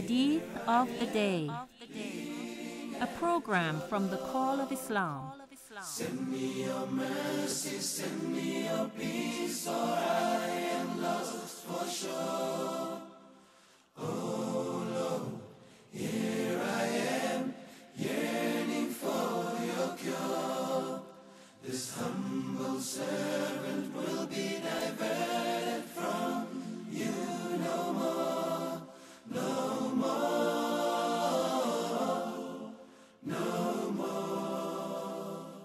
Hadith of the Day, a program from the Call of Islam. Send me your mercy, send me your peace, or I am lost for sure. Oh Lord, here I am, yearning for your cure. This humble servant will be diverted from you no more, no more, no more.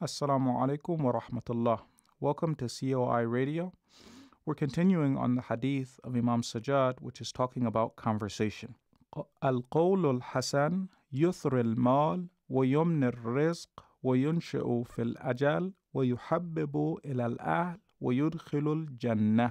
Assalamu alaykum wa rahmatullah. Welcome to COI Radio. We're continuing on the hadith of Imam Sajjad, which is talking about conversation. Al-Qawlul Hasan yuthril mal wa yumnir rizq وينشئ في الأجل ويحبب إلى الأهل ويدخل الجنة.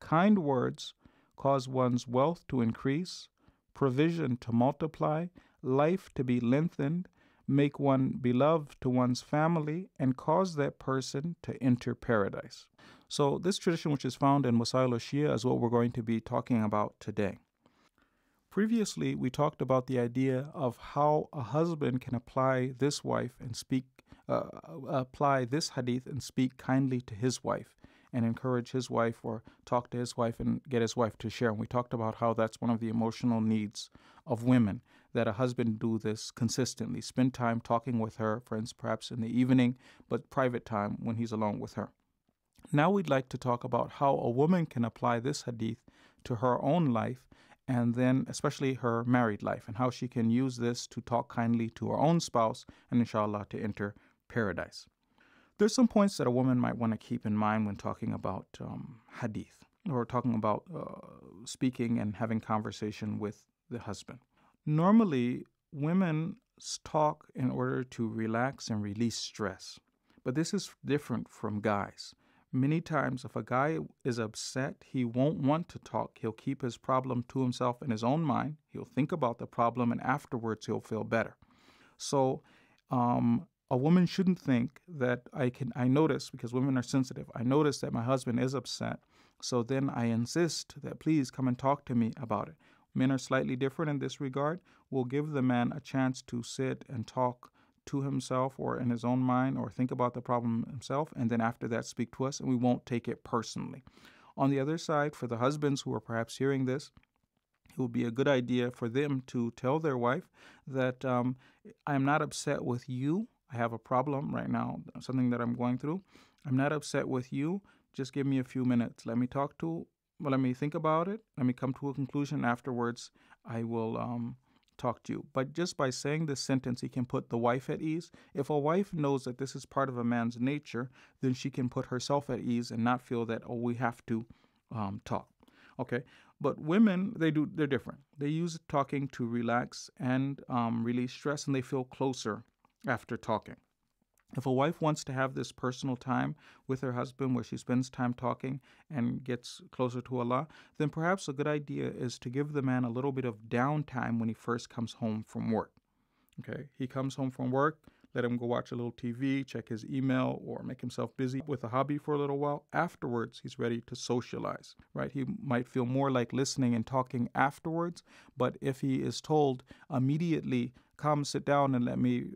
Kind words cause one's wealth to increase, provision to multiply, life to be lengthened, make one beloved to one's family, and cause that person to enter paradise. So this tradition, which is found in Masail al-Shia, is what we're going to be talking about today. Previously, we talked about the idea of how a husband can apply this wife and apply this hadith and speak kindly to his wife and encourage his wife or talk to his wife and get his wife to share. And we talked about how that's one of the emotional needs of women, that a husband do this consistently, spend time talking with her, friends perhaps in the evening, but private time when he's alone with her. Now we'd like to talk about how a woman can apply this hadith to her own life, and then especially her married life, and how she can use this to talk kindly to her own spouse and inshallah to enter paradise. There's some points that a woman might want to keep in mind when talking about hadith or talking about speaking and having conversation with the husband. Normally, women talk in order to relax and release stress, but this is different from guys. Many times, if a guy is upset, he won't want to talk. He'll keep his problem to himself in his own mind. He'll think about the problem, and afterwards he'll feel better. So a woman shouldn't think that I notice, because women are sensitive, I notice that my husband is upset, so then I insist that please come and talk to me about it. Men are slightly different in this regard. We'll give the man a chance to sit and talk to himself or in his own mind or think about the problem himself, and then after that speak to us, and we won't take it personally. On the other side, for the husbands who are perhaps hearing this, it would be a good idea for them to tell their wife that I'm not upset with you. I have a problem right now, something that I'm going through. I'm not upset with you. Just give me a few minutes. Let me think about it. Let me come to a conclusion. Afterwards, I will talk to you. But just by saying this sentence, he can put the wife at ease. If a wife knows that this is part of a man's nature, then she can put herself at ease and not feel that, oh, we have to talk. Okay. But women, they're different. They use talking to relax and release stress, and they feel closer after talking. If a wife wants to have this personal time with her husband where she spends time talking and gets closer to Allah, then perhaps a good idea is to give the man a little bit of downtime when he first comes home from work. Okay, he comes home from work, let him go watch a little TV, check his email, or make himself busy with a hobby for a little while. Afterwards, he's ready to socialize, right? He might feel more like listening and talking afterwards, but if he is told immediately, come sit down and let me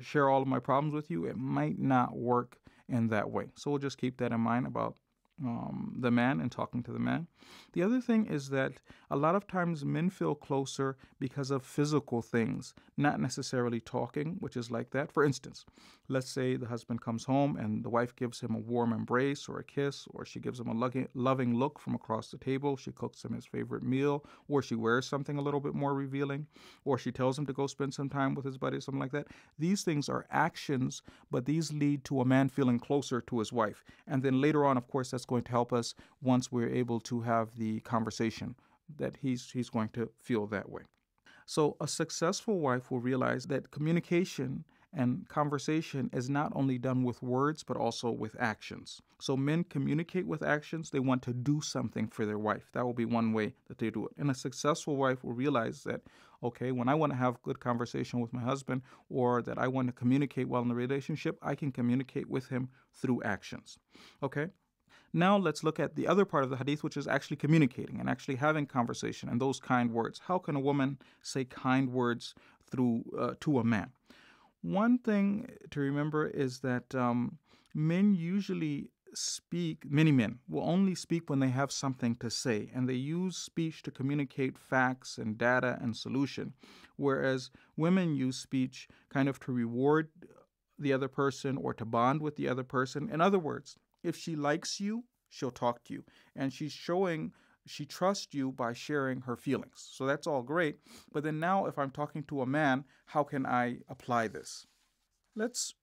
share all of my problems with you, it might not work in that way. So we'll just keep that in mind about the man and talking to the man. The other thing is that a lot of times men feel closer because of physical things, not necessarily talking, which is like that. For instance, let's say the husband comes home and the wife gives him a warm embrace or a kiss, or she gives him a loving look from across the table, she cooks him his favorite meal, or she wears something a little bit more revealing, or she tells him to go spend some time with his buddy, something like that. These things are actions, but these lead to a man feeling closer to his wife. And then later on, of course, that's going to help us once we're able to have the conversation, that he's going to feel that way. So a successful wife will realize that communication and conversation is not only done with words, but also with actions. So men communicate with actions. They want to do something for their wife. That will be one way that they do it. And a successful wife will realize that, okay, when I want to have good conversation with my husband, or that I want to communicate well in the relationship, I can communicate with him through actions. Okay? Now let's look at the other part of the hadith, which is actually communicating and actually having conversation and those kind words. How can a woman say kind words to a man? One thing to remember is that many men will only speak when they have something to say, and they use speech to communicate facts and data and solution, whereas women use speech kind of to reward the other person or to bond with the other person. In other words, if she likes you, she'll talk to you, and she's showing she trusts you by sharing her feelings. So that's all great, but then now if I'm talking to a man, how can I apply this? Let's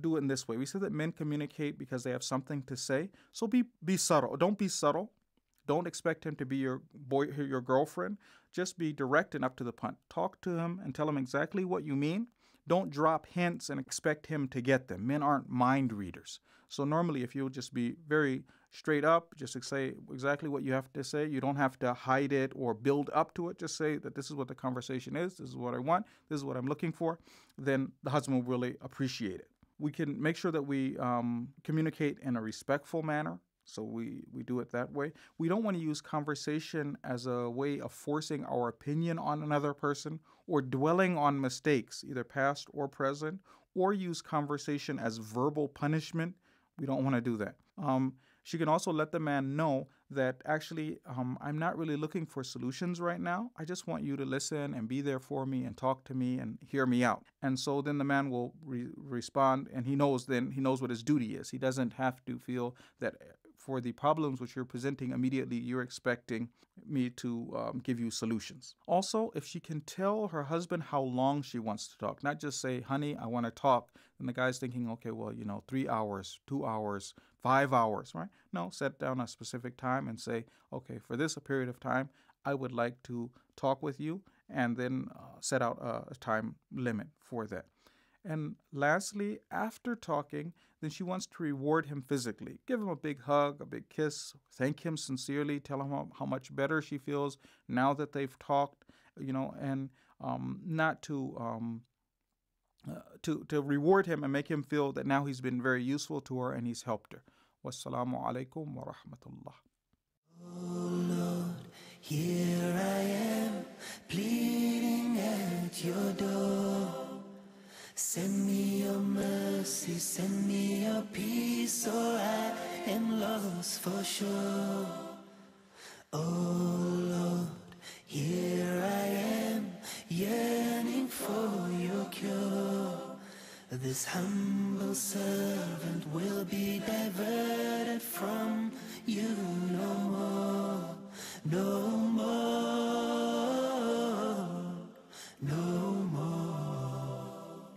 do it in this way. We said that men communicate because they have something to say. So be subtle. Don't be subtle. Don't expect him to be your girlfriend. Just be direct and up to the point. Talk to him and tell him exactly what you mean. Don't drop hints and expect him to get them. Men aren't mind readers. So normally, if you'll just be very straight up, just say exactly what you have to say. You don't have to hide it or build up to it. Just say that this is what the conversation is. This is what I want. This is what I'm looking for. Then the husband will really appreciate it. We can make sure that we communicate in a respectful manner. So we do it that way. We don't want to use conversation as a way of forcing our opinion on another person or dwelling on mistakes, either past or present, or use conversation as verbal punishment. We don't want to do that. She can also let the man know that actually I'm not really looking for solutions right now. I just want you to listen and be there for me and talk to me and hear me out. And so then the man will respond, and he knows what his duty is. He doesn't have to feel that for the problems which you're presenting immediately, you're expecting me to give you solutions. Also, if she can tell her husband how long she wants to talk, not just say, honey, I want to talk. And the guy's thinking, okay, well, 3 hours, 2 hours, 5 hours, right? No, set down a specific time and say, okay, for this period of time, I would like to talk with you, and then set out a time limit for that. And lastly, after talking, then she wants to reward him physically. Give him a big hug, a big kiss, thank him sincerely, tell him how much better she feels now that they've talked, and not to... to reward him and make him feel that now he's been very useful to her and he's helped her. Wassalamu alaykum wa rahmatullah. Oh Lord, here I am, pleading at your door. Send me your mercy, send me your peace, or I am lost for sure. Oh Lord, here I am, yearning for your cure. This humble servant will